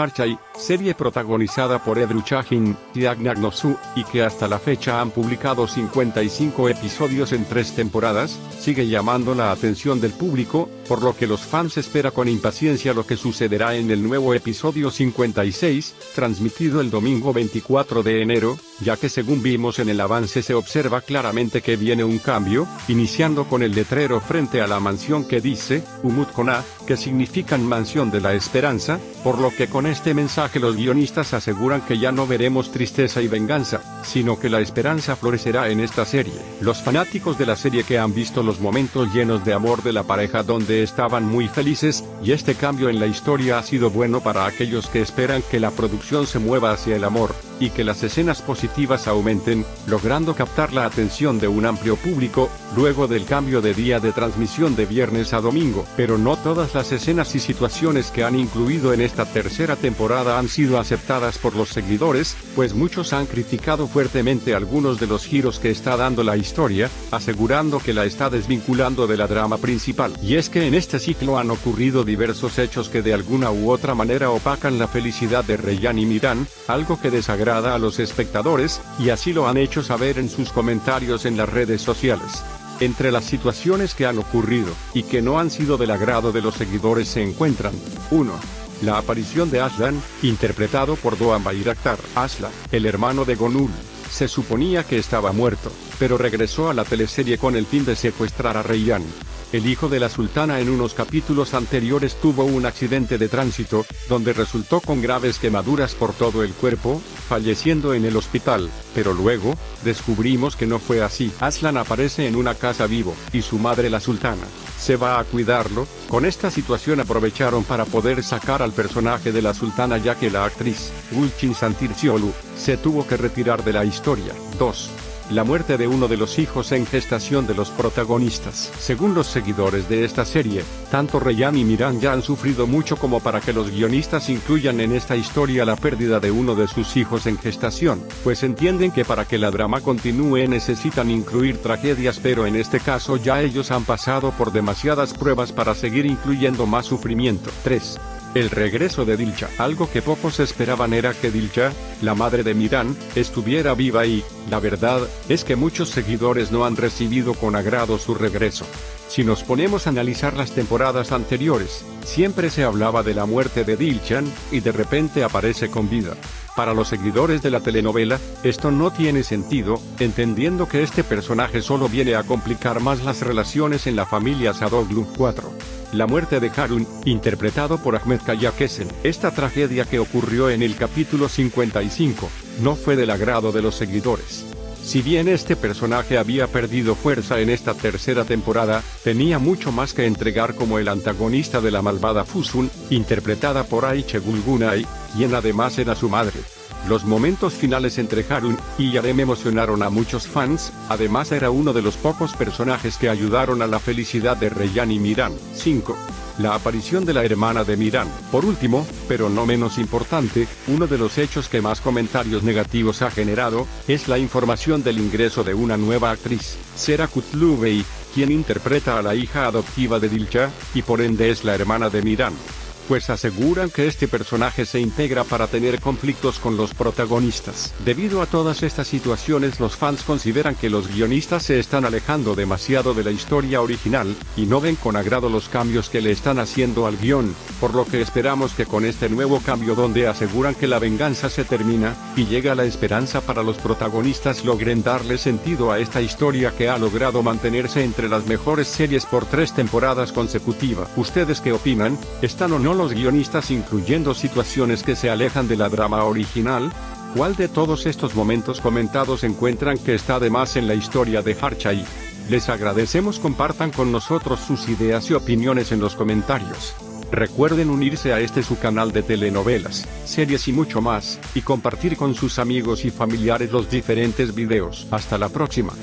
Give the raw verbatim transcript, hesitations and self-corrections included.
Hercai, serie protagonizada por Ebru Şahin y Akın Akınözü, y que hasta la fecha han publicado cincuenta y cinco episodios en tres temporadas, sigue llamando la atención del público, por lo que los fans espera con impaciencia lo que sucederá en el nuevo episodio cincuenta y seis, transmitido el domingo veinticuatro de enero, ya que según vimos en el avance se observa claramente que viene un cambio, iniciando con el letrero frente a la mansión que dice Umut Konah, que significan mansión de la esperanza, por lo que con este mensaje los guionistas aseguran que ya no veremos tristeza y venganza, sino que la esperanza florecerá en esta serie. Los fanáticos de la serie que han visto los momentos llenos de amor de la pareja donde estaban muy felices, y este cambio en la historia ha sido bueno para aquellos que esperan que la producción se mueva hacia el amor, y que las escenas positivas aumenten, logrando captar la atención de un amplio público, luego del cambio de día de transmisión de viernes a domingo. Pero no todas las escenas y situaciones que han incluido en esta tercera temporada han sido aceptadas por los seguidores, pues muchos han criticado fuertemente algunos de los giros que está dando la historia, asegurando que la está desvinculando de la trama principal. Y es que en este ciclo han ocurrido diversos hechos que de alguna u otra manera opacan la felicidad de Reyhan y Miran, algo que desagrada a los espectadores, y así lo han hecho saber en sus comentarios en las redes sociales. Entre las situaciones que han ocurrido, y que no han sido del agrado de los seguidores se encuentran: uno. La aparición de Aslan, interpretado por Doğan Bayraktar. Aslan, el hermano de Gonul, se suponía que estaba muerto, pero regresó a la teleserie con el fin de secuestrar a Reyhan. El hijo de la sultana en unos capítulos anteriores tuvo un accidente de tránsito, donde resultó con graves quemaduras por todo el cuerpo, falleciendo en el hospital, pero luego, descubrimos que no fue así. Aslan aparece en una casa vivo, y su madre la sultana se va a cuidarlo. Con esta situación aprovecharon para poder sacar al personaje de la sultana, ya que la actriz, Gülçin Sanlıurfalıoğlu, se tuvo que retirar de la historia. dos. La muerte de uno de los hijos en gestación de los protagonistas. Según los seguidores de esta serie, tanto Reyhan y Miran ya han sufrido mucho como para que los guionistas incluyan en esta historia la pérdida de uno de sus hijos en gestación, pues entienden que para que la drama continúe necesitan incluir tragedias, pero en este caso ya ellos han pasado por demasiadas pruebas para seguir incluyendo más sufrimiento. tres. El regreso de Dilşah. Algo que pocos esperaban era que Dilşah, la madre de Miran, estuviera viva y, la verdad, es que muchos seguidores no han recibido con agrado su regreso. Si nos ponemos a analizar las temporadas anteriores, siempre se hablaba de la muerte de Dilşah, y de repente aparece con vida. Para los seguidores de la telenovela, esto no tiene sentido, entendiendo que este personaje solo viene a complicar más las relaciones en la familia Saroglu. cuatro. La muerte de Harun, interpretado por Ahmet Kayaçeşen. Esta tragedia que ocurrió en el capítulo cincuenta y cinco, no fue del agrado de los seguidores. Si bien este personaje había perdido fuerza en esta tercera temporada, tenía mucho más que entregar como el antagonista de la malvada Füsun, interpretada por Ayşegül Günay, quien además era su madre. Los momentos finales entre Harun y Yarem emocionaron a muchos fans, además era uno de los pocos personajes que ayudaron a la felicidad de Reyhan y Miran. cinco. La aparición de la hermana de Miran. Por último, pero no menos importante, uno de los hechos que más comentarios negativos ha generado, es la información del ingreso de una nueva actriz, Sarah Kutlubey, quien interpreta a la hija adoptiva de Dilşah, y por ende es la hermana de Miran, pues aseguran que este personaje se integra para tener conflictos con los protagonistas. Debido a todas estas situaciones, los fans consideran que los guionistas se están alejando demasiado de la historia original, y no ven con agrado los cambios que le están haciendo al guión, por lo que esperamos que con este nuevo cambio donde aseguran que la venganza se termina, y llega la esperanza para los protagonistas, logren darle sentido a esta historia que ha logrado mantenerse entre las mejores series por tres temporadas consecutivas. ¿Ustedes qué opinan? ¿Están o no los guionistas incluyendo situaciones que se alejan de la trama original? ¿Cuál de todos estos momentos comentados encuentran que está de más en la historia de Hercai? Les agradecemos compartan con nosotros sus ideas y opiniones en los comentarios. Recuerden unirse a este su canal de telenovelas, series y mucho más, y compartir con sus amigos y familiares los diferentes videos. Hasta la próxima.